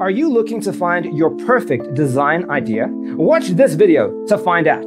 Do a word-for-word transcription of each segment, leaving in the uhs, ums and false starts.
Are you looking to find your perfect design idea? Watch this video to find out.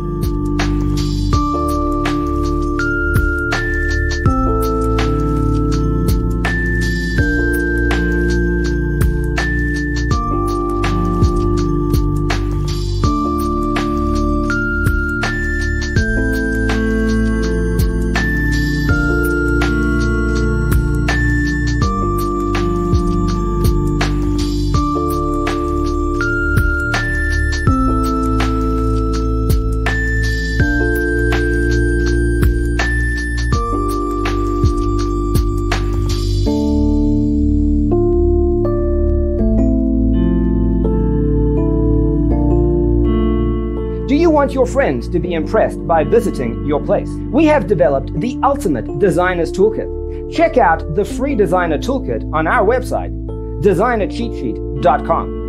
Do you want your friends to be impressed by visiting your place? We have developed the ultimate designer's toolkit. Check out the free designer toolkit on our website, designer cheat sheet dot com.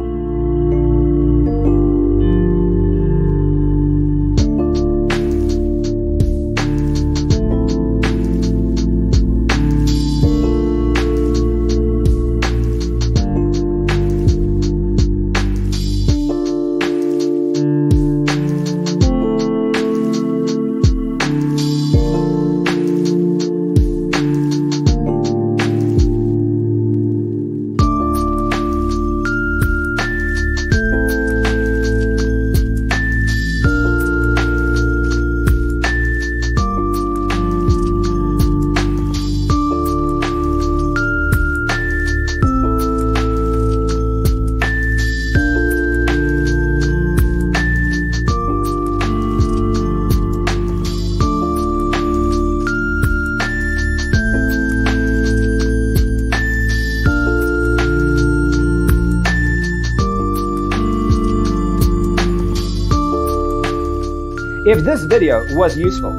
If this video was useful,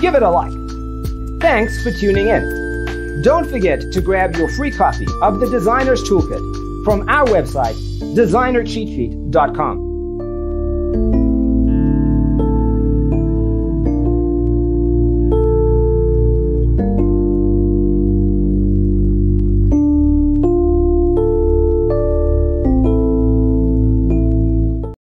give it a like. Thanks for tuning in. Don't forget to grab your free copy of the Designer's Toolkit from our website, designer cheat sheet dot com.